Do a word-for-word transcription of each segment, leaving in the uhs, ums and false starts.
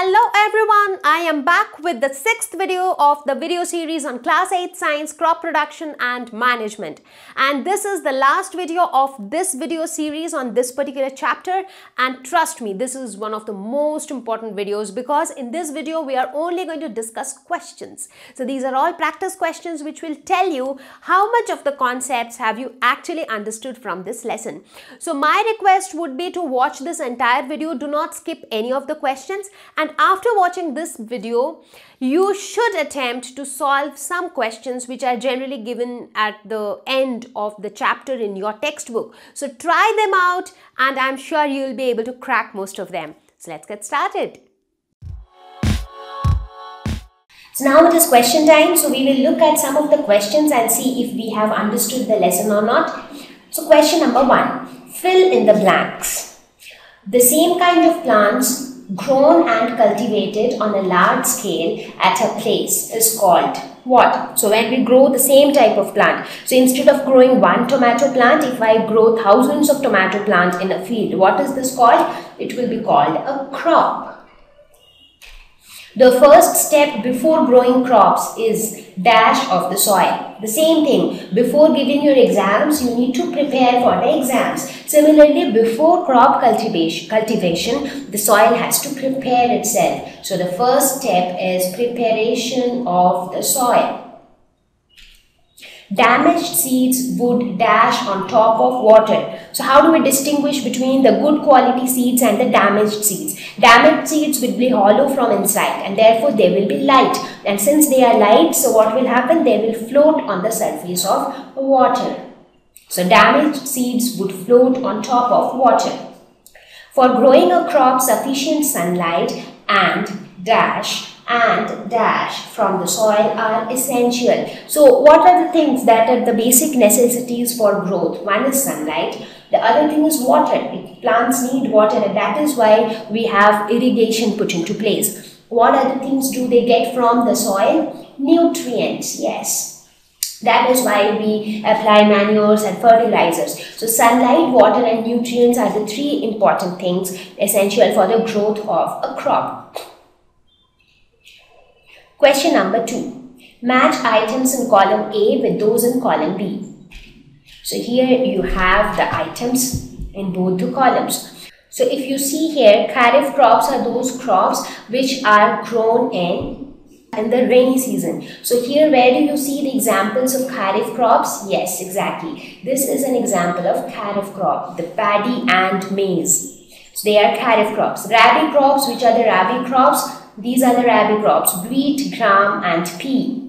Hello everyone, I am back with the sixth video of the video series on Class eight Science, Crop Production and Management. And this is the last video of this video series on this particular chapter, and trust me, this is one of the most important videos because in this video we are only going to discuss questions. So these are all practice questions which will tell you how much of the concepts have you actually understood from this lesson. So my request would be to watch this entire video, do not skip any of the questions. And after watching this video, you should attempt to solve some questions which are generally given at the end of the chapter in your textbook. So try them out and I'm sure you'll be able to crack most of them. So let's get started. So now it is question time. So we will look at some of the questions and see if we have understood the lesson or not. So question number one, fill in the blanks. The same kind of plants grown and cultivated on a large scale at a place is called what? So when we grow the same type of plant, so instead of growing one tomato plant, if I grow thousands of tomato plants in a field, what is this called? It will be called a crop. The first step before growing crops is dash of the soil. The same thing, before giving your exams, you need to prepare for the exams. Similarly, before crop cultivation, cultivation, the soil has to prepare itself. So the first step is preparation of the soil. Damaged seeds would dash on top of water. So how do we distinguish between the good quality seeds and the damaged seeds? Damaged seeds will be hollow from inside and therefore they will be light. And since they are light, so what will happen? They will float on the surface of water. So damaged seeds would float on top of water. For growing a crop, sufficient sunlight and dash and dash from the soil are essential. So what are the things that are the basic necessities for growth? One is sunlight, the other thing is water. Plants need water and that is why we have irrigation put into place. What other things do they get from the soil? Nutrients, yes. That is why we apply manures and fertilizers. So sunlight, water and nutrients are the three important things essential for the growth of a crop. Question number two. Match items in column A with those in column B. So here you have the items in both the columns. So if you see here, Kharif crops are those crops which are grown in, in the rainy season. So here where do you see the examples of Kharif crops? Yes, exactly. This is an example of Kharif crop, the paddy and maize. So they are Kharif crops. Rabi crops, which are the Rabi crops? These are the Rabi crops, wheat, gram and pea,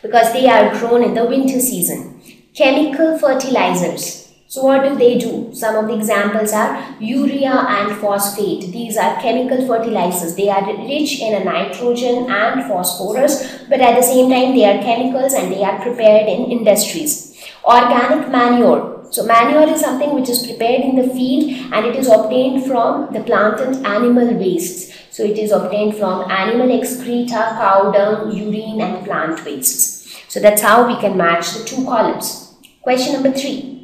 because they are grown in the winter season. Chemical fertilizers. So what do they do? Some of the examples are urea and phosphate. These are chemical fertilizers. They are rich in nitrogen and phosphorus, but at the same time they are chemicals and they are prepared in industries. Organic manure. So manure is something which is prepared in the field and it is obtained from the plant and animal wastes. So it is obtained from animal excreta, cow dung, urine and plant wastes. So that's how we can match the two columns. Question number three.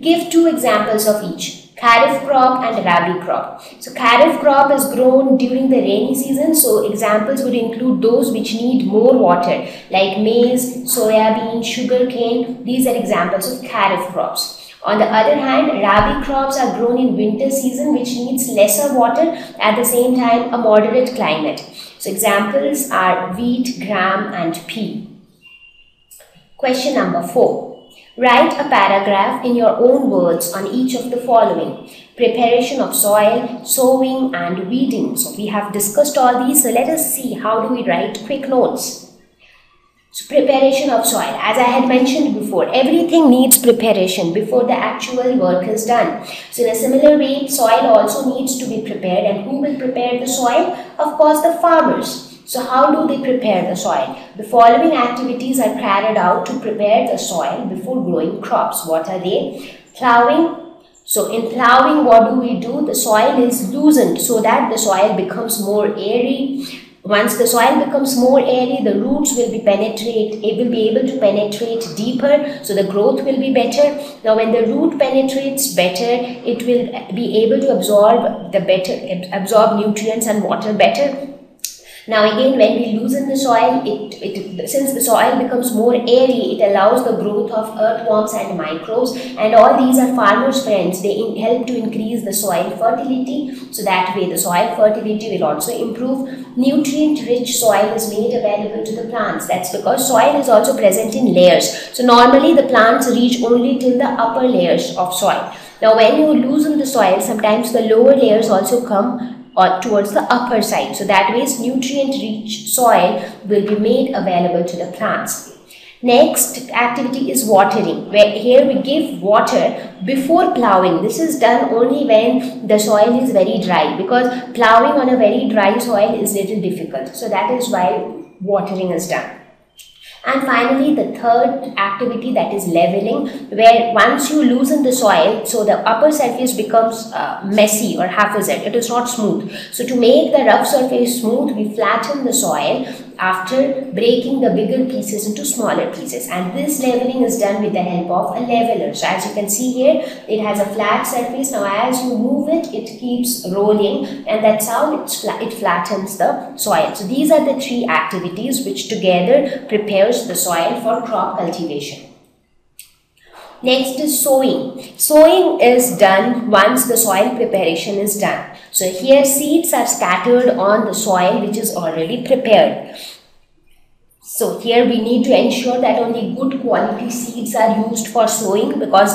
Give two examples of each. Kharif crop and Rabi crop. So Kharif crop is grown during the rainy season. So examples would include those which need more water like maize, soyabean, sugarcane. These are examples of Kharif crops. On the other hand, Rabi crops are grown in winter season which needs lesser water, at the same time a moderate climate. So examples are wheat, gram and pea. Question number four. Write a paragraph in your own words on each of the following. Preparation of soil, sowing and weeding. So we have discussed all these, so let us see how do we write quick notes. So preparation of soil, as I had mentioned before, everything needs preparation before the actual work is done. So in a similar way, soil also needs to be prepared, and who will prepare the soil? Of course, the farmers. So how do they prepare the soil? The following activities are carried out to prepare the soil before growing crops. What are they? Plowing. So in plowing, what do we do? The soil is loosened so that the soil becomes more airy. Once the soil becomes more airy, the roots will be penetrate, it will be able to penetrate deeper, so the growth will be better. Now when the root penetrates better, it will be able to absorb the better, absorb nutrients and water better. Now again, when we loosen the soil, it, it since the soil becomes more airy, it allows the growth of earthworms and microbes, and all these are farmers' friends. They in, help to increase the soil fertility, so that way the soil fertility will also improve. Nutrient-rich soil is made available to the plants. That's because soil is also present in layers. So normally the plants reach only till the upper layers of soil. Now when you loosen the soil, sometimes the lower layers also come or towards the upper side, so that way nutrient-rich soil will be made available to the plants. Next activity is watering, where here we give water before ploughing. This is done only when the soil is very dry, because ploughing on a very dry soil is little difficult, so that is why watering is done. And finally, the third activity, that is leveling, where once you loosen the soil, so the upper surface becomes uh, messy or haphazard, it is not smooth. So to make the rough surface smooth, we flatten the soil after breaking the bigger pieces into smaller pieces, and this leveling is done with the help of a leveler. So as you can see here, it has a flat surface. Now as you move it, it keeps rolling, and that's how it's fla it flattens the soil. So these are the three activities which together prepares the soil for crop cultivation. Next is sowing. Sowing is done once the soil preparation is done. So here seeds are scattered on the soil which is already prepared. So here we need to ensure that only good quality seeds are used for sowing, because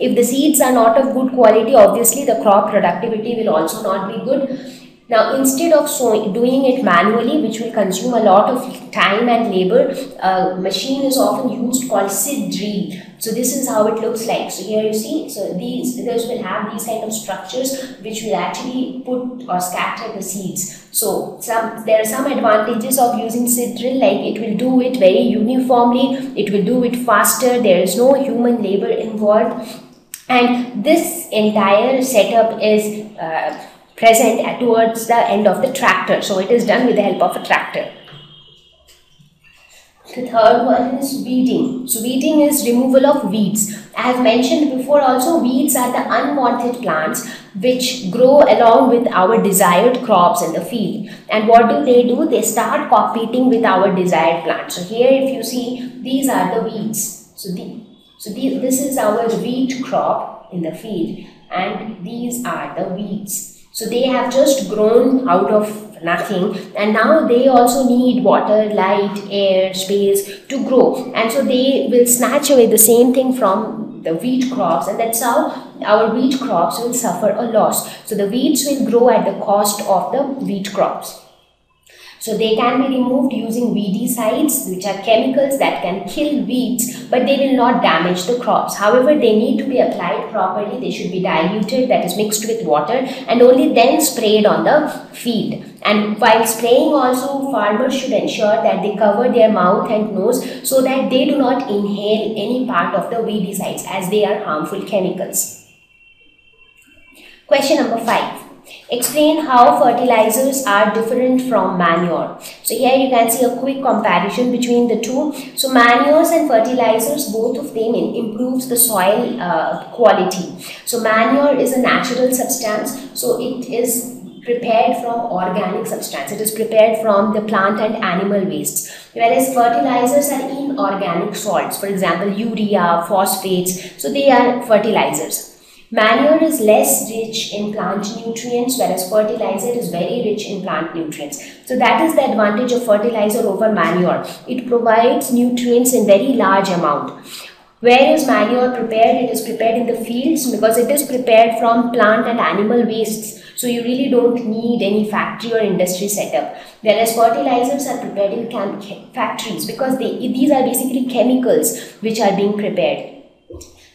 if the seeds are not of good quality, obviously the crop productivity will also not be good. Now instead of sowing, doing it manually, which will consume a lot of time and labor, a machine is often used called seed drill. So this is how it looks like. So here you see, so these those will have these kind of structures which will actually put or scatter the seeds. So some there are some advantages of using seed drill, like it will do it very uniformly, it will do it faster, there is no human labor involved, and this entire setup is uh, present at towards the end of the tractor. So it is done with the help of a tractor. The third one is weeding. So weeding is removal of weeds. I have mentioned before also, weeds are the unwanted plants which grow along with our desired crops in the field. And what do they do? They start competing with our desired plants. So here if you see, these are the weeds. So, the, so the, this is our wheat crop in the field, and these are the weeds. So they have just grown out of nothing, and now they also need water, light, air, space to grow. And so they will snatch away the same thing from the wheat crops, and that's how our wheat crops will suffer a loss. So the weeds will grow at the cost of the wheat crops. So they can be removed using weedicides, which are chemicals that can kill weeds, but they will not damage the crops. However, they need to be applied properly. They should be diluted, that is mixed with water, and only then sprayed on the field. And while spraying also, farmers should ensure that they cover their mouth and nose so that they do not inhale any part of the weedicides, as they are harmful chemicals. Question number five. Explain how fertilizers are different from manure. So here you can see a quick comparison between the two. So manures and fertilizers, both of them improves the soil uh, quality. So manure is a natural substance, so it is prepared from organic substance. It is prepared from the plant and animal wastes. Whereas fertilizers are inorganic salts, for example urea, phosphates, so they are fertilizers. Manure is less rich in plant nutrients, whereas fertilizer is very rich in plant nutrients. So that is the advantage of fertilizer over manure. It provides nutrients in very large amount. Where is manure prepared? It is prepared in the fields, because it is prepared from plant and animal wastes. So you really don't need any factory or industry setup. Whereas fertilizers are prepared in factories, because they, these are basically chemicals which are being prepared.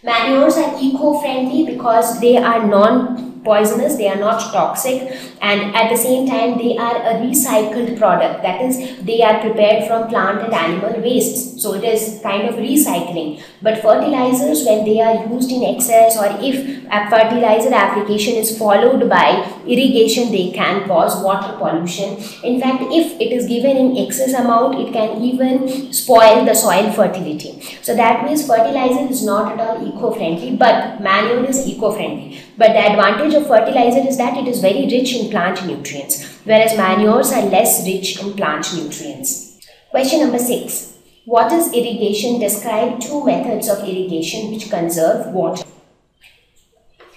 Manures are eco-friendly because they are non poisonous, they are not toxic, and at the same time they are a recycled product, that is they are prepared from plant and animal wastes, so it is kind of recycling. But fertilizers, when they are used in excess or if a fertilizer application is followed by irrigation, they can cause water pollution. In fact, if it is given in excess amount, it can even spoil the soil fertility. So that means fertilizer is not at all eco-friendly, but manure is eco-friendly. But the advantage of fertilizer is that it is very rich in plant nutrients, whereas manures are less rich in plant nutrients. Question number six. What is irrigation? Describe two methods of irrigation which conserve water.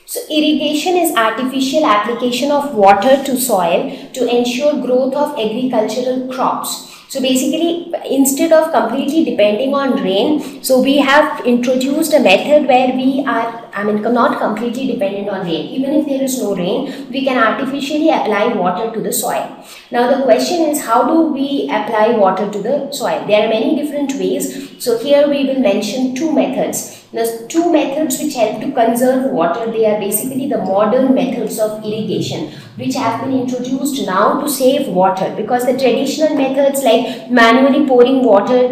So irrigation is artificial application of water to soil to ensure growth of agricultural crops. So basically, instead of completely depending on rain, so we have introduced a method where we are, I mean, not completely dependent on rain. Even if there is no rain, we can artificially apply water to the soil. Now the question is, how do we apply water to the soil? There are many different ways. So here we will mention two methods. The two methods which help to conserve water, they are basically the modern methods of irrigation which have been introduced now to save water, because the traditional methods like manually pouring water,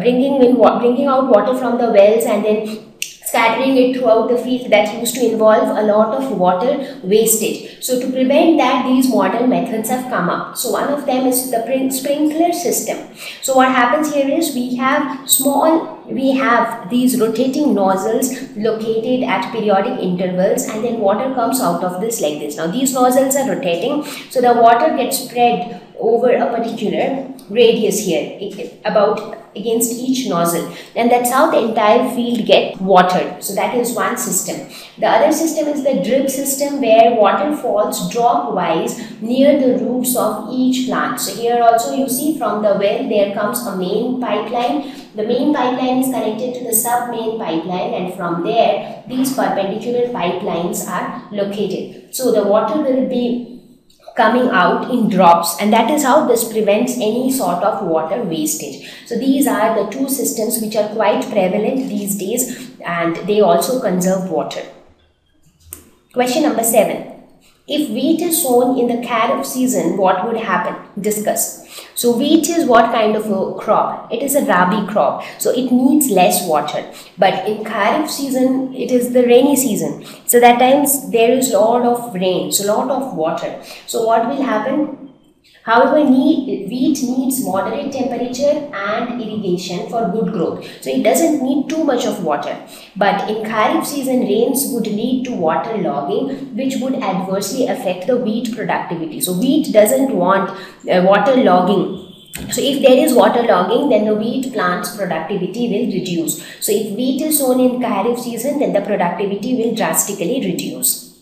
bringing in, bringing out water from the wells and then scattering it throughout the field, that used to involve a lot of water wastage. So to prevent that, these modern methods have come up. So one of them is the sprinkler system. So what happens here is we have small, we have these rotating nozzles located at periodic intervals, and then water comes out of this like this. Now these nozzles are rotating, so the water gets spread over a particular radius here, about against each nozzle, and that's how the entire field gets watered. So that is one system. The other system is the drip system, where water falls drop wise near the roots of each plant. So here also you see from the well there comes a main pipeline. The main pipeline is connected to the sub main pipeline, and from there these perpendicular pipelines are located. So the water will be coming out in drops, and that is how this prevents any sort of water wastage. So these are the two systems which are quite prevalent these days, and they also conserve water. Question number seven. If wheat is sown in the Kharif season, what would happen? Discuss. So wheat is what kind of a crop? It is a Rabi crop, so it needs less water. But in Kharif season, it is the rainy season. So that times there is a lot of rain, so lot of water. So what will happen? However, need, wheat needs moderate temperature and irrigation for good growth. So it doesn't need too much of water. But in Kharif season, rains would lead to water logging, which would adversely affect the wheat productivity. So wheat doesn't want uh, water logging. So if there is water logging, then the wheat plant's productivity will reduce. So if wheat is sown in Kharif season, then the productivity will drastically reduce.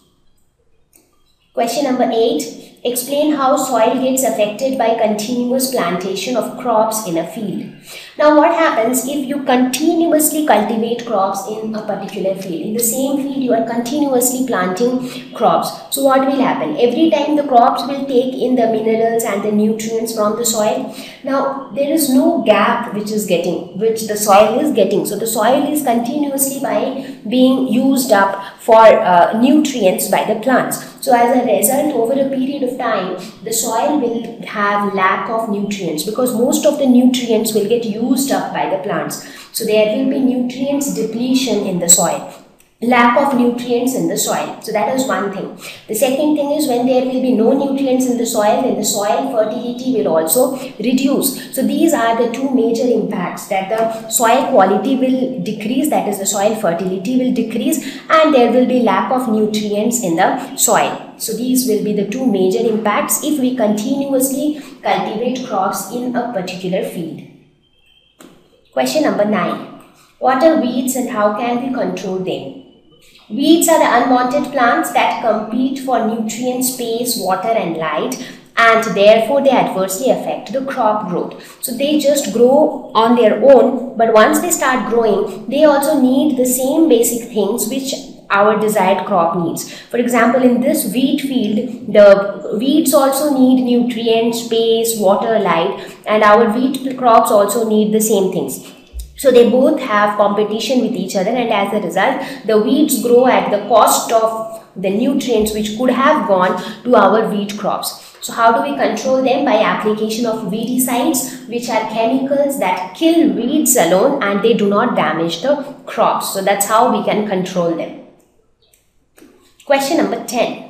Question number eight. Explain how soil gets affected by continuous plantation of crops in a field. Now what happens if you continuously cultivate crops in a particular field? In the same field you are continuously planting crops. So what will happen? Every time the crops will take in the minerals and the nutrients from the soil. Now there is no gap which is getting, which the soil is getting. So the soil is continuously by being used up for uh, nutrients by the plants. So as a result, over a period of time, the soil will have lack of nutrients because most of the nutrients will get used up by the plants. So there will be nutrients depletion in the soil, lack of nutrients in the soil. So that is one thing. The second thing is, when there will be no nutrients in the soil, then the soil fertility will also reduce. So these are the two major impacts, that the soil quality will decrease, that is the soil fertility will decrease, and there will be lack of nutrients in the soil. So these will be the two major impacts if we continuously cultivate crops in a particular field. Question number nine. What are weeds and how can we control them? Weeds are the unwanted plants that compete for nutrient space, water and light, and therefore they adversely affect the crop growth. So they just grow on their own, but once they start growing, they also need the same basic things which our desired crop needs. For example, in this wheat field, the weeds also need nutrients, space, water, light, and our wheat crops also need the same things. So they both have competition with each other, and as a result, the weeds grow at the cost of the nutrients which could have gone to our wheat crops. So how do we control them? By application of weedicides, which are chemicals that kill weeds alone and they do not damage the crops. So that's how we can control them. Question number ten.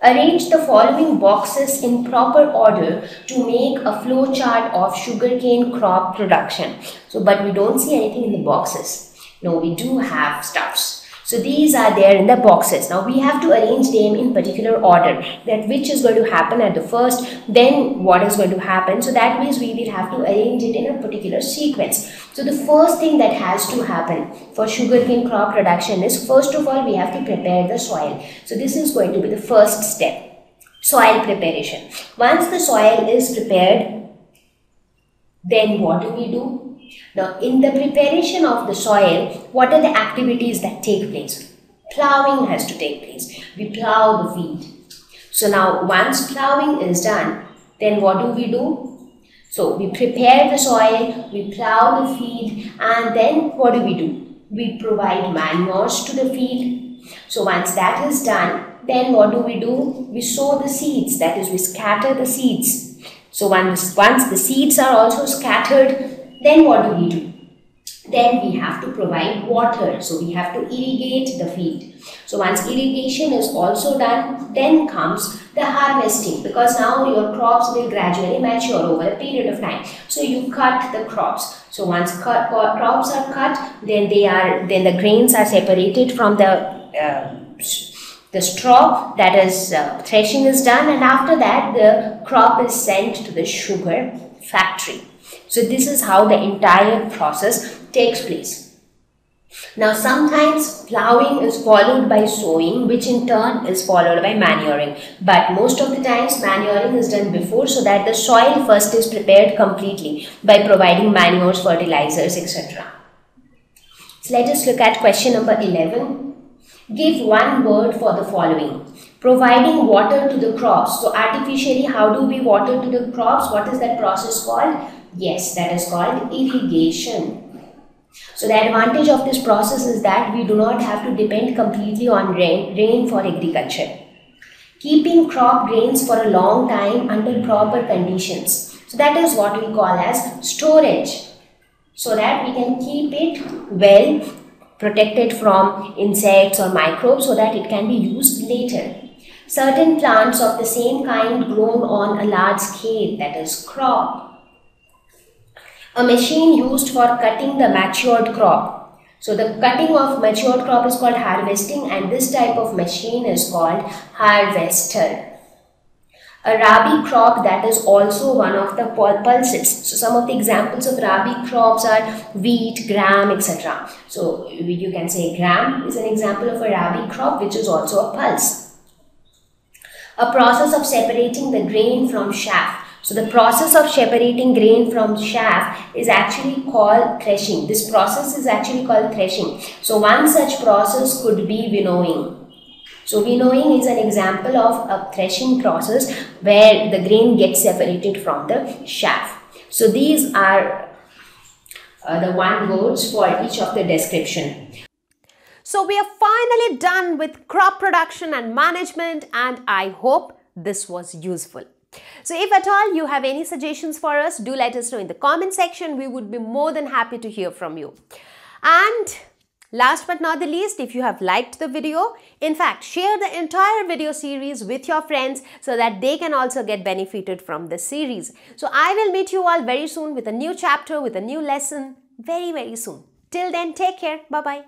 Arrange the following boxes in proper order to make a flow chart of sugarcane crop production. So, but we don't see anything in the boxes. No, we do have stuffs. So these are there in the boxes. Now we have to arrange them in particular order, that which is going to happen at the first, then what is going to happen. So that means we will have to arrange it in a particular sequence. So the first thing that has to happen for sugarcane crop production is, first of all, we have to prepare the soil. So this is going to be the first step, soil preparation. Once the soil is prepared, then what do we do? Now, in the preparation of the soil, what are the activities that take place? Ploughing has to take place. We plough the wheat. So now, once ploughing is done, then what do we do? So we prepare the soil, we plough the field, and then what do we do? We provide manures to the field. So once that is done, then what do we do? We sow the seeds, that is, we scatter the seeds. So once, once the seeds are also scattered, then what do we do? Then we have to provide water. So we have to irrigate the field. So once irrigation is also done, then comes the harvesting, because now your crops will gradually mature over a period of time. So you cut the crops. So once cut, crops are cut, then they are then the grains are separated from the uh, the straw, that is uh, threshing is done, and after that the crop is sent to the sugar factory. So this is how the entire process takes place. Now sometimes ploughing is followed by sowing, which in turn is followed by manuring. But most of the times manuring is done before, so that the soil first is prepared completely by providing manures, fertilizers, et cetera. So let us look at question number eleven. Give one word for the following. Providing water to the crops. So artificially, how do we water to the crops? What is that process called? Yes, that is called irrigation. So the advantage of this process is that we do not have to depend completely on rain, rain for agriculture. Keeping crop grains for a long time under proper conditions. So that is what we call as storage. So that we can keep it well protected from insects or microbes, so that it can be used later. Certain plants of the same kind grown on a large scale, that is crop. A machine used for cutting the matured crop. So the cutting of matured crop is called harvesting, and this type of machine is called harvester. A Rabi crop, that is also one of the pulses. So some of the examples of Rabi crops are wheat, gram, et cetera. So you can say gram is an example of a Rabi crop, which is also a pulse. A process of separating the grain from chaff. So the process of separating grain from chaff is actually called threshing. This process is actually called threshing. So one such process could be winnowing. So winnowing is an example of a threshing process where the grain gets separated from the chaff. So these are uh, the one words for each of the description. So we are finally done with crop production and management, and I hope this was useful. So if at all you have any suggestions for us, do let us know in the comment section. We would be more than happy to hear from you. And last but not the least, if you have liked the video, in fact, share the entire video series with your friends so that they can also get benefited from this series. So I will meet you all very soon with a new chapter, with a new lesson, very, very soon. Till then, take care. Bye-bye.